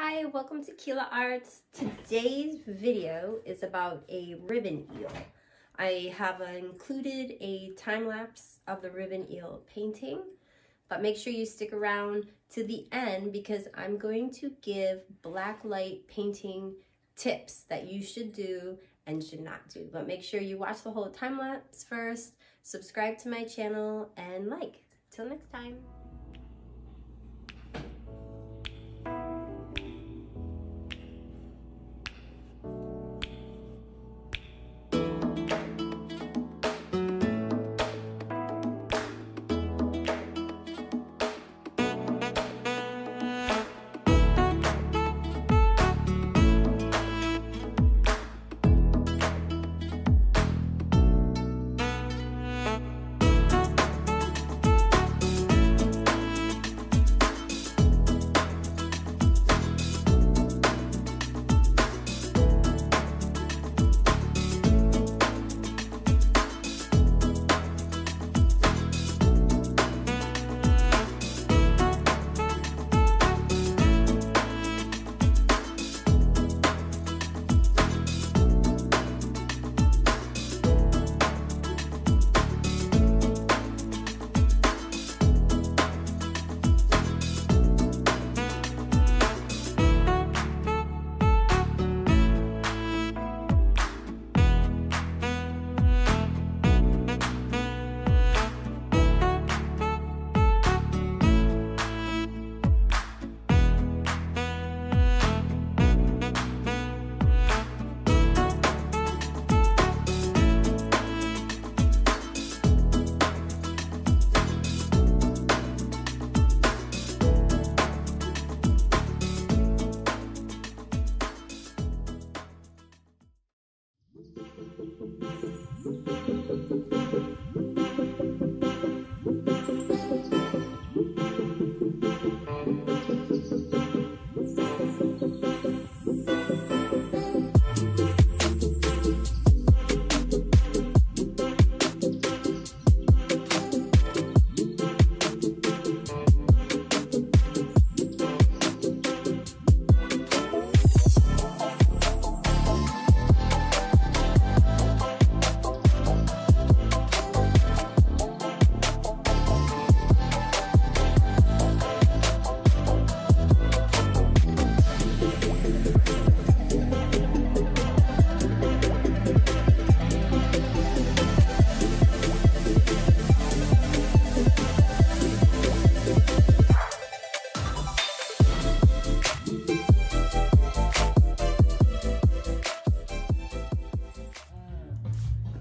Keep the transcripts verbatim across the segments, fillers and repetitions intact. Hi, welcome to Kilaarts. Today's video is about a ribbon eel. I have included a time-lapse of the ribbon eel painting, but make sure you stick around to the end because I'm going to give black light painting tips that you should do and should not do. But make sure you watch the whole time-lapse first, subscribe to my channel, and like. Till next time.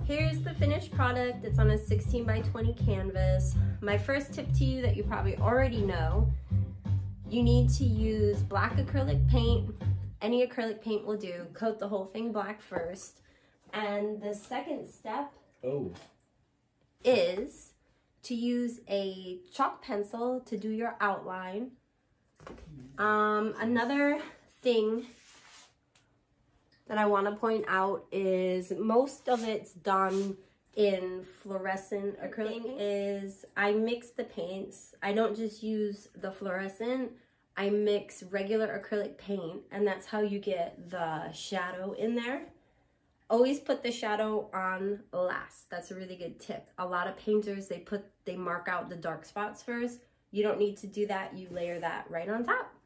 Here's the finished product. It's on a sixteen by twenty canvas. My first tip to you that you probably already know, you need to use black acrylic paint. Any acrylic paint will do. Coat the whole thing black first. And the second step oh. is to use a chalk pencil to do your outline. Um, another thing that I want to point out is most of it's done in fluorescent acrylic paint. Is I mix the paints. I don't just use the fluorescent. I mix regular acrylic paint, and that's how you get the shadow in there. Always put the shadow on last. That's a really good tip. A lot of painters, they put they mark out the dark spots first. You don't need to do that. You layer that right on top.